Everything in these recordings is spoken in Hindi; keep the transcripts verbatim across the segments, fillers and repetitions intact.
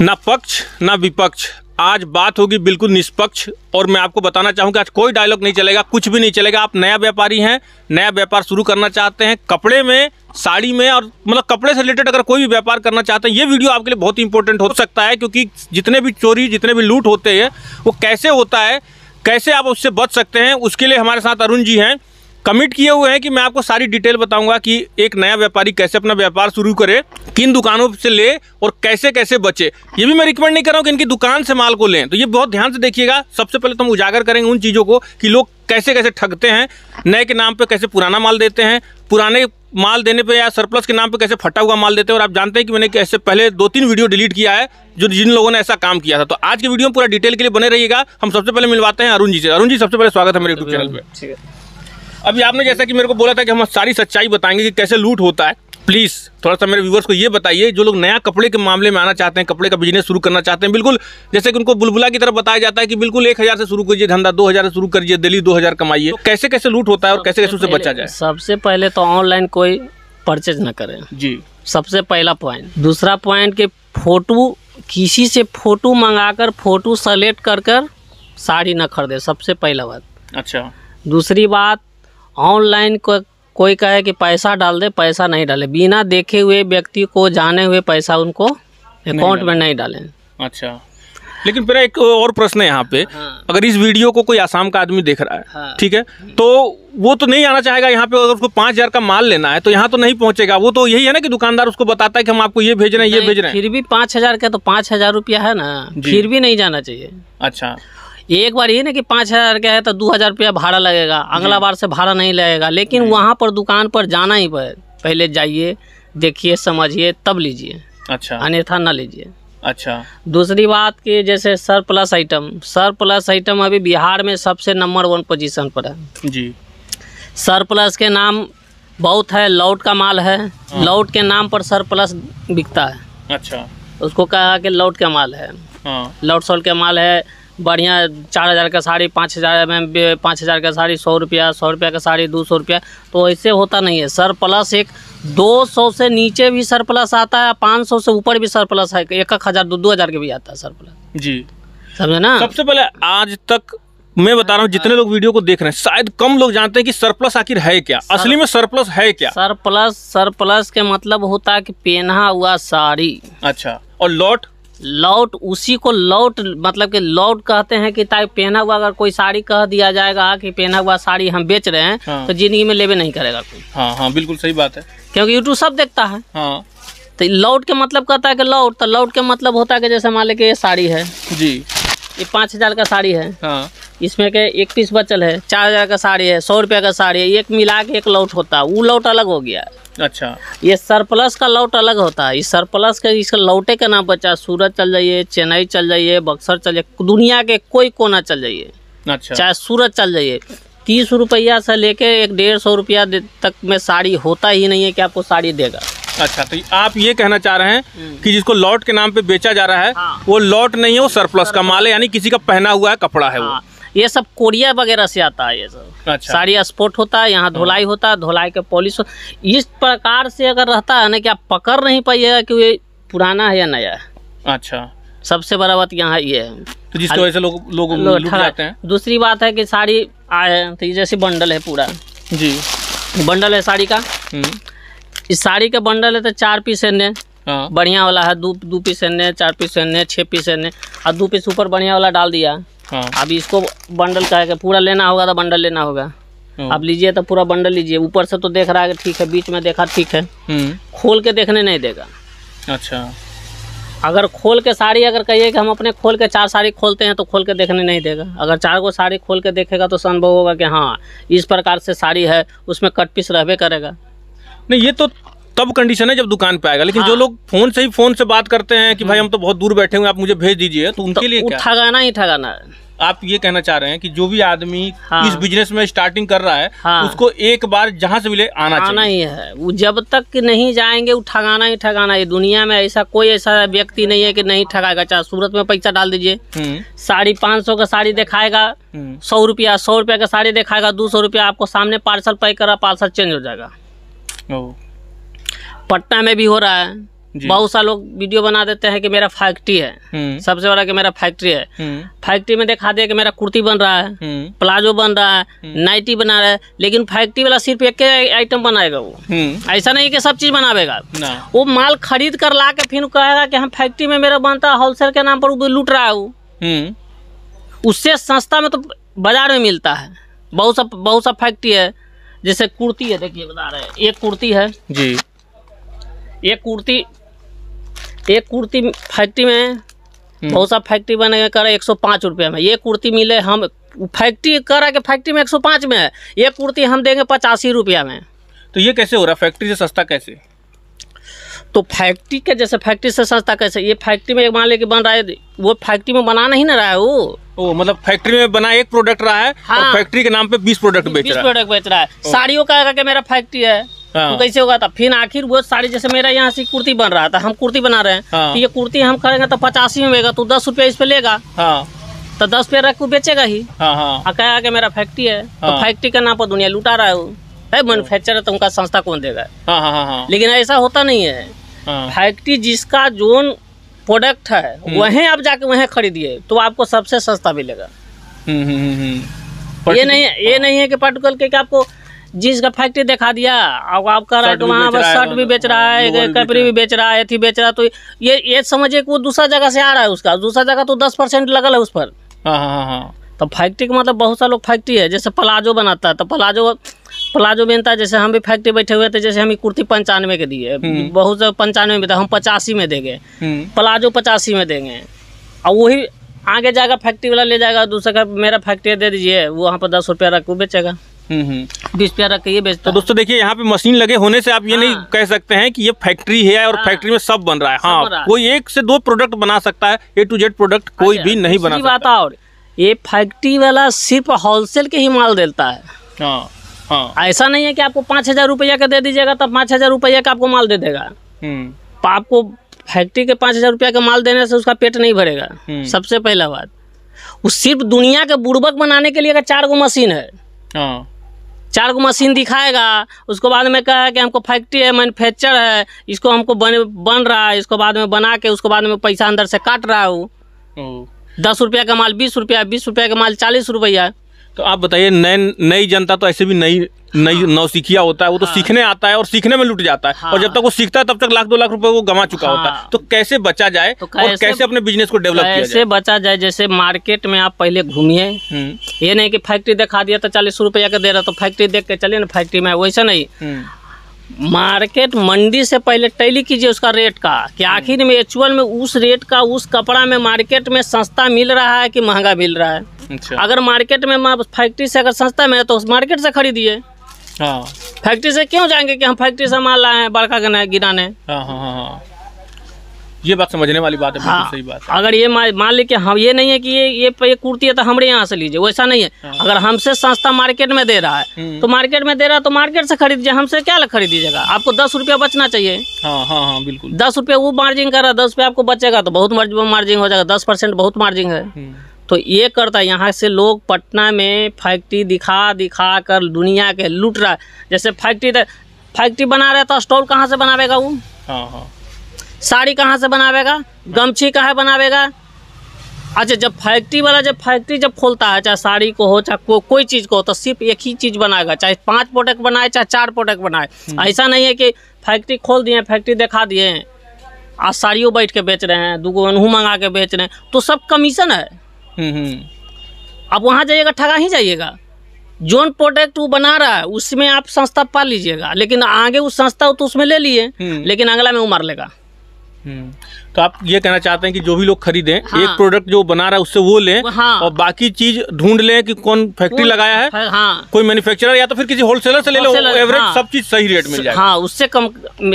ना पक्ष ना विपक्ष, आज बात होगी बिल्कुल निष्पक्ष। और मैं आपको बताना चाहूँगा आज कोई डायलॉग नहीं चलेगा, कुछ भी नहीं चलेगा। आप नया व्यापारी हैं, नया व्यापार शुरू करना चाहते हैं कपड़े में, साड़ी में, और मतलब कपड़े से रिलेटेड अगर कोई भी व्यापार करना चाहते हैं, ये वीडियो आपके लिए बहुत इंपॉर्टेंट हो सकता है। क्योंकि जितने भी चोरी, जितने भी लूट होते हैं, वो कैसे होता है, कैसे आप उससे बच सकते हैं, उसके लिए हमारे साथ अरुण जी हैं। कमिट किए हुए हैं कि मैं आपको सारी डिटेल बताऊंगा कि एक नया व्यापारी कैसे अपना व्यापार शुरू करे, किन दुकानों से ले और कैसे कैसे बचे। ये भी मैं रिकमेंड नहीं कर रहा हूँ कि इनकी दुकान से माल को लें, तो ये बहुत ध्यान से देखिएगा। सबसे पहले तो हम उजागर करेंगे उन चीज़ों को कि लोग कैसे कैसे ठगते हैं, नए के नाम पर कैसे पुराना माल देते हैं, पुराने माल देने पे या सरप्लस के नाम पे कैसे फटा हुआ माल देते हैं। और आप जानते हैं कि मैंने कैसे पहले दो तीन वीडियो डिलीट किया है जो जिन लोगों ने ऐसा काम किया था। तो आज के वीडियो में पूरा डिटेल के लिए बने रहिएगा। हम सबसे पहले मिलवाते हैं अरुण जी से। अरुण जी, सबसे पहले स्वागत है मेरे यूट्यूब चैनल पे। अभी आपने जैसा कि मेरे को बोला था कि हम सारी सच्चाई बताएंगे कि कैसे लूट होता है। प्लीज़ थोड़ा सा मेरे व्यूवर्स को ये बताइए, जो लोग नया कपड़े के मामले में आना चाहते हैं, कपड़े का बिजनेस शुरू करना चाहते हैं, बिल्कुल जैसे कि उनको बुलबुला की तरफ बताया जाता है कि बिल्कुल एक हज़ार से शुरू करिए धंधा, दो हज़ार से शुरू करिए डेली दो हज़ार कमाइए, तो कैसे कैसे लूट होता है और कैसे कैसे उससे बचा जाए। सबसे पहले तो ऑनलाइन कोई परचेज ना करें जी, सबसे पहला पॉइंट। दूसरा पॉइंट कि फ़ोटो, किसी से फ़ोटो मंगा कर, फ़ोटो सेलेक्ट कर कर साड़ी ना खरीदे, सबसे पहला बात। अच्छा, दूसरी बात, ऑनलाइन को कोई कहे कि पैसा डाल दे, पैसा नहीं डाले, बिना देखे हुए व्यक्ति को जाने हुए पैसा उनको अकाउंट में नहीं डालें। अच्छा, लेकिन फिर एक और प्रश्न है यहाँ पे। हाँ। अगर इस वीडियो को कोई आसाम का आदमी देख रहा है, हाँ। ठीक है, तो वो तो नहीं आना चाहेगा यहाँ पे। अगर उसको पाँच हज़ार का माल लेना है तो यहाँ तो नहीं पहुँचेगा। वो तो यही है ना कि दुकानदार उसको बताता है कि हम आपको ये भेज रहे हैं, ये भेज रहे हैं, फिर भी पाँच हज़ार का तो पाँच हज़ार रुपया है ना, फिर भी नहीं जाना चाहिए। अच्छा, एक बार ये ना कि पाँच हज़ार का है तो दो हज़ार रुपया भाड़ा लगेगा, अगला बार से भाड़ा नहीं लगेगा, लेकिन वहाँ पर दुकान पर जाना ही पड़े, पहले जाइए, देखिए, समझिए, तब लीजिए। अच्छा, अन्यथा ना लीजिए। अच्छा, दूसरी बात कि जैसे surplus item, surplus item अभी बिहार में सबसे नंबर वन पोजीशन पर है जी। सर प्लस के नाम बहुत है, लौट का माल है, लौट के नाम पर सर प्लस बिकता है। अच्छा, उसको कहा कि लौट का माल है, लौट सोल के माल है, बढ़िया चार हज़ार का साड़ी, पाँच हज़ार में पाँच हज़ार का साड़ी, सौ रुपया, सौ रुपया का साड़ी, दो सौ रुपया, तो ऐसे होता नहीं है। सर प्लस एक दो सौ से नीचे भी सर प्लस आता है, पाँच सौ से ऊपर भी सर प्लस है, एक एक हज़ार दो दो हज़ार के भी आता है सर प्लस जी, समझे ना। सबसे पहले आज तक मैं बता रहा हूँ, जितने लोग वीडियो को देख रहे हैं, शायद कम लोग जानते हैं कि सरप्लस आखिर है क्या, सर, असली में सरप्लस है क्या। सरप्लस सरप्लस के मतलब होता है कि पहना हुआ साड़ी। अच्छा, और लौट, लौट उसी को लौट मतलब कि लौट कहते हैं कि ताकि पहना हुआ अगर कोई साड़ी कह दिया जाएगा कि पहना हुआ साड़ी हम बेच रहे हैं। हाँ। तो जिंदगी में लेवे नहीं करेगा कोई। हाँ हाँ, बिल्कुल सही बात है, क्योंकि यूट्यूब सब देखता है। हाँ, तो लौट के मतलब कहता है कि लौट, तो लौट के मतलब होता है कि जैसे मान ले कि ये साड़ी है जी, ये पाँच हज़ार का साड़ी है। हाँ, इसमें के एक पीस बचल है, चार हज़ार का साड़ी है, सौ रुपये का साड़ी है, एक मिला के एक लौट होता है, वो लौट अलग हो गया। अच्छा, ये सरप्लस का लौट अलग होता है। इस सरप्लस के इसका लौटे का नाम बचा, सूरत चल जाइए, चेन्नई चल जाइए, बक्सर चल जाइए, दुनिया के कोई कोना चल जाइए। अच्छा, चाहे सूरत चल जाइए, तीस रुपया से लेके एक डेढ़ सौ रुपया तक में साड़ी होता ही नहीं है कि आपको साड़ी देगा। अच्छा, तो आप ये कहना चाह रहे हैं कि जिसको लौट के नाम पे बेचा जा रहा है, हाँ, वो लौट नहीं है, वो सरप्लस का माल है, यानी किसी का पहना हुआ है कपड़ा है। हाँ, वो ये सब कोरिया वगैरह से आता है ये सब। अच्छा, साड़ी एक्सपोर्ट होता है, यहाँ धुलाई होता है, धुलाई के पॉलिश, इस प्रकार से अगर रहता है ना कि आप पकड़ नहीं पाइएगा कि ये पुराना है या नया है। अच्छा, सबसे बड़ा बात यहाँ ये है, तो जिसकी वजह से लोग लोग लूट जाते हैं। दूसरी बात है कि साड़ी आए तो ये जैसे बंडल है पूरा जी, बंडल है साड़ी का, इस साड़ी का बंडल है तो चार पीस एने बढ़िया वाला है, दो दो पीस एने, चार पीस एने, छः पीस एने, और दो पीस ऊपर बढ़िया वाला डाल दिया। अब इसको बंडल कहेगा, पूरा लेना होगा तो बंडल लेना होगा, अब लीजिए तो पूरा बंडल लीजिए, ऊपर से तो देख रहा है ठीक है, बीच में देखा ठीक है, खोल के देखने नहीं देगा। अच्छा, अगर खोल के साड़ी अगर कहिए कि हम अपने खोल के चार साड़ी खोलते हैं तो खोल के देखने नहीं देगा। अगर चार को साड़ी खोल के देखेगा तो संभव होगा कि हाँ इस प्रकार से साड़ी है, उसमें कट पीस रहबे करेगा। नहीं, ये तो तब कंडीशन है जब दुकान पे आएगा, लेकिन हाँ। जो लोग फोन से ही फोन से बात करते हैं कि भाई हम तो बहुत दूर बैठे हुए आप मुझे भेज दीजिए, तो उनके तो लिए क्या ठगाना ही ठगाना है। आप ये कहना चाह रहे हैं कि जो भी आदमी हाँ। इस बिजनेस में स्टार्टिंग कर रहा है, हाँ। उसको एक बार जहाँ से मिले आना आना ही है, वो जब तक नहीं जाएंगे वो ठगाना ही ठगाना है। दुनिया में ऐसा कोई ऐसा व्यक्ति नहीं है कि नहीं ठगाएगा, चाहे सूरत में पैसा डाल दीजिए, साड़ी पाँच सौ का साड़ी दिखाएगा, सौ रुपया सौ रुपया का साड़ी दिखाएगा, दो सौ रुपया आपको सामने पार्सल पैक करा, पार्सल चेंज हो जाएगा। पटना में भी हो रहा है बहुत सा लोग वीडियो बना देते हैं कि मेरा फैक्ट्री है, सबसे बड़ा कि मेरा फैक्ट्री है। फैक्ट्री में दिखा दिया कि मेरा कुर्ती बन रहा है, प्लाजो बन रहा है, नाइटी बना रहा है, लेकिन फैक्ट्री वाला सिर्फ एक आइटम बनाएगा। वो ऐसा नहीं कि सब चीज बनावेगा, वो माल खरीद कर ला के फिर कहेगा कि हम फैक्ट्री में मेरा बनता है, होलसेल के नाम पर लूट रहा है। वो उससे सस्ता में तो बाजार में मिलता है। बहुत सा बहुत सा फैक्ट्री है, जैसे कुर्ती है, देखिए बता रहे हैं, एक कुर्ती है जी, एक कुर्ती एक कुर्ती फैक्ट्री में बहुत सा फैक्ट्री बने कर एक सौ पाँच रुपये में ये कुर्ती मिले। हम फैक्ट्री करा के फैक्ट्री में एक सौ पाँच में है, ये कुर्ती हम देंगे पचासी रुपया में। तो ये कैसे हो रहा फैक्ट्री से सस्ता कैसे? तो फैक्ट्री के जैसे फैक्ट्री से सस्ता कैसे? ये फैक्ट्री में मान लेके बन रहा है, वो फैक्ट्री में बना नहीं ना रहा है। वो ओ, मतलब फैक्ट्री में बना एक प्रोडक्ट रहा है, हाँ, और फैक्ट्री के नाम पे बीस प्रोडक्ट बेच रहा है। प्रोडक्ट बेच रहा है साड़ियों का कि मेरा फैक्ट्री है, हाँ, तो कैसे होगा? था फिर आखिर वो साड़ी जैसे मेरा यहाँ से कुर्ती बन रहा था, हम कुर्ती बना रहे हैं, हाँ, तो ये कुर्ती हम करेंगे तो पचासी में बेगा, तो दस रुपया इस पे लेगा, हाँ, तो दस रुपया रख बेचेगा ही। कहेगा कि मेरा फैक्ट्री है, तो फैक्ट्री के नाम पर दुनिया लुटा रहा है। है मैन्युफैक्चरर, तो उनका संस्था कौन देगा? हाँ हाँ हाँ। लेकिन ऐसा होता नहीं है। हाँ। फैक्ट्री जिसका जोन प्रोडक्ट है वहीं आप जाके वहीं खरीदिए तो आपको सबसे सस्ता मिलेगा। ये नहीं ये हाँ। नहीं है कि पार्टिकल के, के आपको जींस का फैक्ट्री दिखा दिया, अब आप कह रहे हैं वहाँ पर शर्ट भी बेच रहा है, कपड़े भी बेच रहा है, एथी बेच रहा है, तो ये ये समझिए कि वो दूसरा जगह से आ रहा है, उसका दूसरा जगह तो दस परसेंट लगल है उस पर। तो फैक्ट्री का मतलब बहुत सा लोग फैक्ट्री है, जैसे प्लाजो बनाता है, तो प्लाजो प्लाजो बनता है, जैसे हम भी फैक्ट्री बैठे हुए थे, जैसे हम कुर्ती पंचानवे के दिए, बहुत पंचानवे में था, हम पचासी में देंगे, प्लाजो पचासी में देंगे, और वही आगे जाएगा फैक्ट्री वाला ले जाएगा दूसरे का, मेरा फैक्ट्री दे दीजिए, वो वहाँ पर दस रुपया रख बेचेगा, बीस रुपया रख ये बेचता। तो दोस्तों देखिए, यहाँ पे मशीन लगे होने से आप ये हाँ। नहीं कह सकते हैं कि ये फैक्ट्री है और हाँ। फैक्ट्री में सब बन रहा है। हाँ, कोई एक से दो प्रोडक्ट बना सकता है, ए टू जेड प्रोडक्ट कोई भी नहीं बना सकता। और ये फैक्ट्री वाला सिर्फ होलसेल के ही माल देता है। हाँ। ऐसा नहीं है कि आपको पाँच हज़ार रुपया का दे दीजिएगा तब पाँच हज़ार रुपया का आपको माल दे देगा। आपको फैक्ट्री के पाँच हज़ार रुपया का माल देने से उसका पेट नहीं भरेगा। सबसे पहला बात, वो सिर्फ दुनिया के बुड़बक बनाने के लिए अगर चार गो मशीन है, हाँ, चार गो मशीन दिखाएगा, उसको बाद में कहा कि हमको फैक्ट्री है, मैन्युफैक्चर है, इसको हमको बन बन रहा है, इसको बाद में बना के उसको बाद में पैसा अंदर से काट रहा है। वो दस रुपया का माल बीस रुपया, बीस रुपया का माल चालीस रुपया। तो आप बताइए, नए नई जनता तो ऐसे भी नई नई नौसिखिया होता है, वो तो हाँ। सीखने आता है और सीखने में लुट जाता है, हाँ। और जब तक वो सीखता है तब तक लाख दो लाख रुपए वो गंवा चुका हाँ। होता है। तो कैसे बचा जाए, तो कैसे, और कैसे अपने बिजनेस को डेवलप किया जाए? बचा जाए, जैसे मार्केट में आप पहले घूमिए, ये नहीं कि फैक्ट्री दिखा दिया तो चालीस रुपया का दे रहा तो फैक्ट्री देख के चलिए ना फैक्ट्री में, वैसा नहीं। मार्केट मंडी से पहले टैली कीजिए उसका रेट का, कि आखिर में एक्चुअल में उस रेट का उस कपड़ा में मार्केट में सस्ता मिल रहा है कि महंगा मिल रहा है। अगर मार्केट में फैक्ट्री से अगर सस्ता में है तो मार्केट से खरीदिए। हाँ। फैक्ट्री से क्यों जाएंगे कि हम फैक्ट्री से माल लाए हैं बड़का गना गिराने। हाँ हाँ हाँ, ये बात समझने वाली बात है, हाँ, सही बात है। अगर ये मान ली कि हम ये नहीं है कि ये ये, ये कुर्ती है तो हमारे यहाँ से लीजिए, वैसा नहीं है। हाँ। अगर हमसे सस्ता मार्केट में दे रहा है तो मार्केट में दे रहा है तो मार्केट से खरीदिए, हमसे क्या खरीदिएगा? आपको दस रुपया बचना चाहिए। हाँ हाँ हाँ, बिल्कुल। दस रुपया वो मार्जिन कर रहा है, दस रुपया आपको बचेगा तो बहुत मार्जिन हो जाएगा, दस परसेंट बहुत मार्जिन है। तो ये करता है, यहाँ से लोग पटना में फैक्ट्री दिखा दिखा कर दुनिया के लूट रहा है। जैसे फैक्ट्री फैक्ट्री बना रहा था, स्टॉल कहाँ से बनावेगा वो? हाँ हाँ। साड़ी कहाँ से बनावेगा? गमछी कहाँ बनावेगा? अच्छा, जब फैक्ट्री वाला जब फैक्ट्री जब खोलता है, चाहे साड़ी को हो चाहे को, कोई चीज़ को हो, तो सिर्फ एक ही चीज़ बनाएगा, चाहे पाँच प्रोडक्ट बनाए चाहे चार प्रोडक्ट बनाए। ऐसा नहीं है कि फैक्ट्री खोल दिए, फैक्ट्री दिखा दिए, आज साड़ियों बैठ के बेच रहे हैं, दूगो अनहू मंगा के बेच रहे हैं, तो सब कमीशन है। आप वहाँ जाइएगा ठगा ही जाइएगा। जोन प्रोडक्ट वो बना रहा है उसमें आप संस्था पा लीजिएगा, लेकिन आगे उस संस्था तो उसमें ले लिए, लेकिन अगला में वो मार लेगा। तो आप ये कहना चाहते हैं कि जो भी लोग खरीदें, हाँ, एक प्रोडक्ट जो बना रहा है उससे वो लें, हाँ, और बाकी चीज ढूंढ लें कि कौन फैक्ट्री लगाया है, हाँ, कोई मैन्युफैक्चरर या तो फिर किसी होलसेलर से ले लो, एवरेज हाँ, सब चीज सही रेट मिल जाएगा। हाँ, उससे कम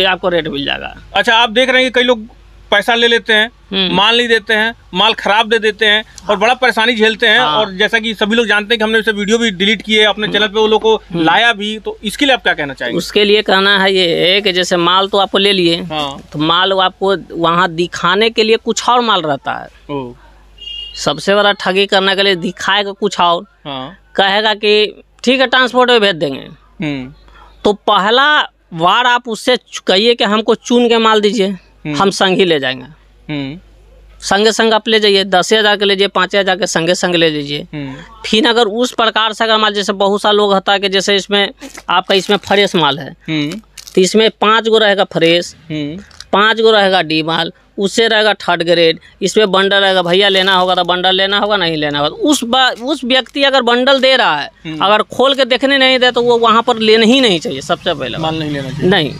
आपको रेट मिल जाएगा। अच्छा, आप देख रहे हैं कि कई लोग पैसा ले लेते हैं, माल नहीं देते हैं, माल खराब दे देते हैं और बड़ा परेशानी झेलते हैं। हाँ। और जैसा कि सभी लोग जानते हैं कि हमने इसे वीडियो भी डिलीट किए, अपने चैनल पे वो लोग को लाया भी, तो इसके लिए आप क्या कहना चाहेंगे? उसके लिए कहना है ये कि जैसे माल तो आपको ले लिए, हाँ, तो माल आपको वहाँ दिखाने के लिए कुछ और माल रहता है। सबसे बड़ा ठगी करने के लिए दिखाएगा कुछ और, कहेगा कि ठीक है ट्रांसपोर्ट में भेज देंगे, तो पहला बार आप उससे कहिए कि हमको चुन के माल दीजिए। हम संग ही ले जाएंगे। संगे संग आप ले जाइए, दस हजार के लीजिए, पाँच हजार के संगे संग ले लीजिए। फिर अगर उस प्रकार से अगर माल जैसे बहुत सा लोग होता है कि जैसे इसमें आपका इसमें फ्रेश माल है तो इसमें पाँच गो रहेगा फ्रेश, पाँच गो रहेगा डी माल, उससे रहेगा थर्ड ग्रेड, इसमें बंडल रहेगा। भैया लेना होगा तो बंडल लेना होगा, नहीं लेना होगा उस उस व्यक्ति अगर बंडल दे रहा है अगर खोल के देखने नहीं दे तो वो वहाँ पर लेना ही नहीं चाहिए। सबसे पहले माल नहीं लेना चाहिए, नहीं।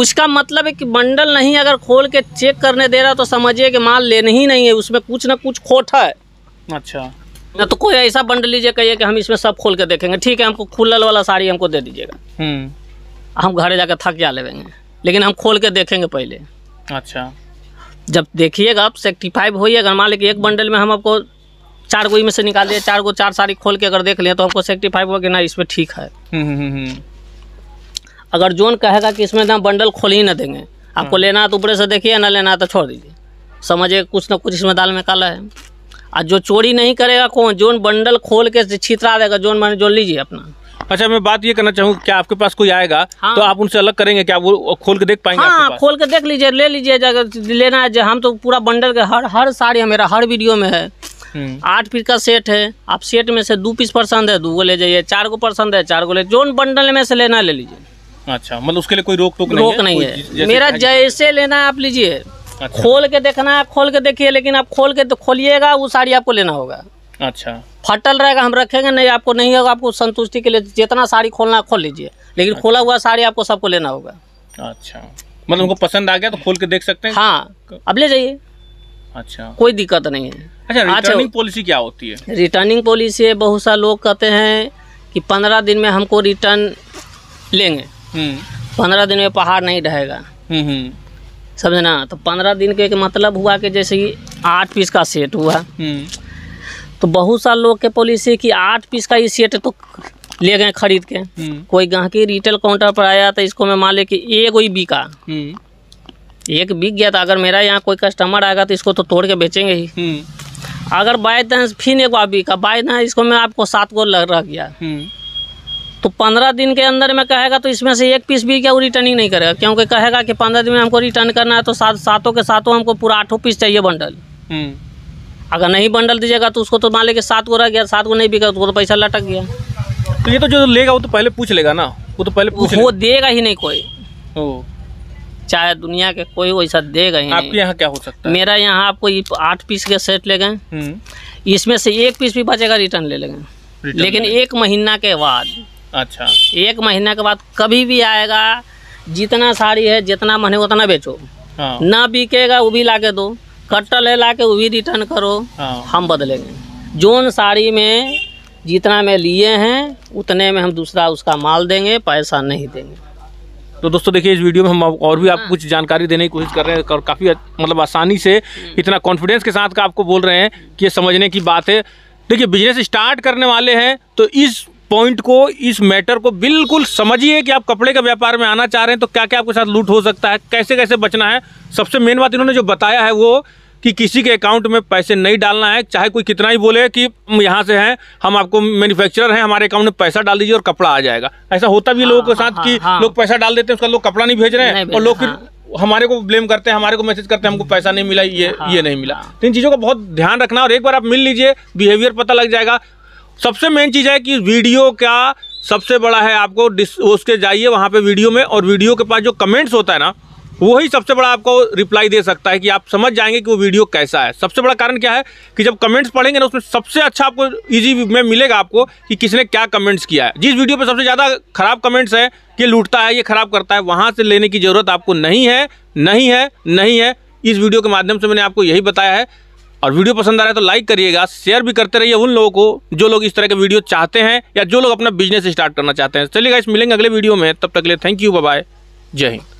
उसका मतलब है कि बंडल नहीं अगर खोल के चेक करने दे रहा तो समझिए कि माल लेने ही नहीं है, उसमें कुछ ना कुछ खोट है। अच्छा, ना तो कोई ऐसा बंडल लीजिए कहिए कि हम इसमें सब खोल के देखेंगे, ठीक है हमको खुलल वाला साड़ी हमको दे दीजिएगा, हम घर जाकर थक जा लेंगे, लेकिन हम खोल के देखेंगे पहले। अच्छा, जब देखिएगा आप सेक्टिफाइव होइएगा, मान लेकिन एक बंडल में हम आपको चार गोई में से निकाल दिए, चार गो चार साड़ी खोल के अगर देख लें तो हमको सेक्टिफाइव होगा कि ना इसमें ठीक है। अगर जोन कहेगा कि इसमें ना बंडल खोल ही ना देंगे, आपको लेना तो ऊपर से देखिए, ना लेना तो छोड़ दीजिए, समझिए कुछ ना कुछ इसमें दाल में काला है। और जो चोरी नहीं करेगा कौन, जोन बंडल खोल के छितरा देगा, जोन मान जोन लीजिए अपना। अच्छा, मैं बात ये करना चाहूँ, क्या आपके पास कोई आएगा हाँ। तो आप उनसे अलग करेंगे, क्या वो खोल के देख पाएंगे? हाँ, आपके पास? खोल के देख लीजिए, ले लीजिए लेना है। हम तो पूरा बंडल के हर हर साड़ी मेरा हर वीडियो में है, आठ पीस का सेट है। आप सेट में से दो पीस पसंद है दो गो ले जाइए, चार गो पसंद है चार गो ले, जोन बंडल में से लेना ले लीजिए। अच्छा, मतलब उसके लिए कोई रोक टोक नहीं, रोक नहीं है, है। मेरा जैसे लेना है आप लीजिए। अच्छा। खोल के देखना है, खोल के देखिए, लेकिन आप खोल के तो खोलिएगा, वो साड़ी आपको लेना होगा। अच्छा, फटल रहेगा हम रखेंगे नहीं, आपको नहीं होगा, आपको संतुष्टि के लिए जितना साड़ी खोलना है खोल लीजिए, लेकिन खोला हुआ साड़ी आपको सबको लेना होगा। अच्छा, मतलब उनको पसंद आ गया तो खोल के देख सकते हैं। हाँ, अब ले जाइए। अच्छा, कोई दिक्कत नहीं है। अच्छा, रिटर्निंग पॉलिसी क्या होती है? रिटर्निंग पॉलिसी बहुत सारे लोग कहते हैं कि पंद्रह दिन में हमको रिटर्न लेंगे, पंद्रह दिन में पहाड़ नहीं रहेगा, समझना। तो पंद्रह दिन के मतलब हुआ कि जैसे कि आठ पीस का सेट हुआ तो बहुत सारे लोग के पॉलिसी कि आठ पीस का ये सेट तो ले गए खरीद के, कोई गाहकी रिटेल काउंटर पर आया तो इसको मैं मान ले कि एक ही बिका, एक बिक गया तो अगर मेरा यहाँ कोई कस्टमर आएगा तो इसको तो तोड़ के बेचेंगे ही। अगर बाय चांस फिर एक बिका, बाय चांस इसको मैं आपको सात गो लग रह गया तो पंद्रह दिन के अंदर में कहेगा तो इसमें से एक पीस भी क्या वो रिटर्निंग नहीं करेगा, क्योंकि कहेगा कि पंद्रह दिन में हमको रिटर्न करना है तो सात सातों के सातों हमको पूरा आठों पीस चाहिए बंडल। अगर नहीं बंडल दीजिएगा तो उसको तो मान लेके सात को रह गया, सात को नहीं बिका तो वो तो पैसा लटक गया। तो ये तो जो लेगा वो तो पहले पूछ लेगा ना, वो तो पहले पूछ वो देगा ही नहीं कोई, चाहे दुनिया के कोई वैसा देगा ही। आपके यहाँ क्या हो सकता है? मेरा यहाँ आपको आठ पीस के सेट ले गए, इसमें से एक पीस भी बचेगा रिटर्न ले लेंगे, लेकिन एक महीना के बाद। अच्छा, एक महीना के बाद कभी भी आएगा, जितना साड़ी है जितना मन है उतना बेचो, हाँ। ना बिकेगा वो भी लाके दो, कटल है लाके वो भी रिटर्न करो, हाँ। हम बदलेंगे, जोन साड़ी में जितना में लिए हैं उतने में हम दूसरा उसका माल देंगे, पैसा नहीं देंगे। तो दोस्तों देखिए, इस वीडियो में हम और भी आपको कुछ जानकारी देने की कोशिश कर रहे हैं और काफ़ी मतलब आसानी से इतना कॉन्फिडेंस के साथ का आपको बोल रहे हैं कि ये समझने की बात है। देखिए, बिजनेस स्टार्ट करने वाले हैं तो इस पॉइंट को, इस मैटर को बिल्कुल समझिए कि आप कपड़े के व्यापार में आना चाह रहे हैं तो क्या क्या आपके साथ लूट हो सकता है, कैसे कैसे बचना है। सबसे मेन बात इन्होंने जो बताया है वो कि किसी के अकाउंट में पैसे नहीं डालना है, चाहे कोई कितना ही बोले कि हम यहाँ से हैं, हम आपको मैन्युफैक्चरर हैं, हमारे अकाउंट में पैसा डाल दीजिए और कपड़ा आ जाएगा। ऐसा होता भी हाँ, लोगों के साथ हाँ, कि हाँ, लोग पैसा डाल देते हैं, उसका लोग कपड़ा नहीं भेज रहे हैं और लोग फिर हमारे को ब्लेम करते हैं, हमारे को मैसेज करते हैं हमको पैसा नहीं मिला, ये ये नहीं मिला। इन चीज़ों का बहुत ध्यान रखना और एक बार आप मिल लीजिए, बिहेवियर पता लग जाएगा। सबसे मेन चीज़ है कि वीडियो का सबसे बड़ा है, आपको डिस उसके जाइए वहाँ पे वीडियो में, और वीडियो के पास जो कमेंट्स होता है ना वही सबसे बड़ा आपको रिप्लाई दे सकता है कि आप समझ जाएंगे कि वो वीडियो कैसा है। सबसे बड़ा कारण क्या है कि जब कमेंट्स पढ़ेंगे ना उसमें सबसे अच्छा आपको इजी में मिलेगा आपको कि किसने क्या कमेंट्स किया है। जिस वीडियो पर सबसे ज़्यादा खराब कमेंट्स है कि लूटता है, ये खराब करता है, वहाँ से लेने की ज़रूरत आपको नहीं है, नहीं है, नहीं है। इस वीडियो के माध्यम से मैंने आपको यही बताया है। और वीडियो पसंद आ रहा है तो लाइक करिएगा, शेयर भी करते रहिए उन लोगों को जो लोग इस तरह के वीडियो चाहते हैं या जो लोग अपना बिजनेस स्टार्ट करना चाहते हैं। चलिए गाइस, मिलेंगे अगले वीडियो में, तब तक के लिए थैंक यू, बाय बाय, जय हिंद।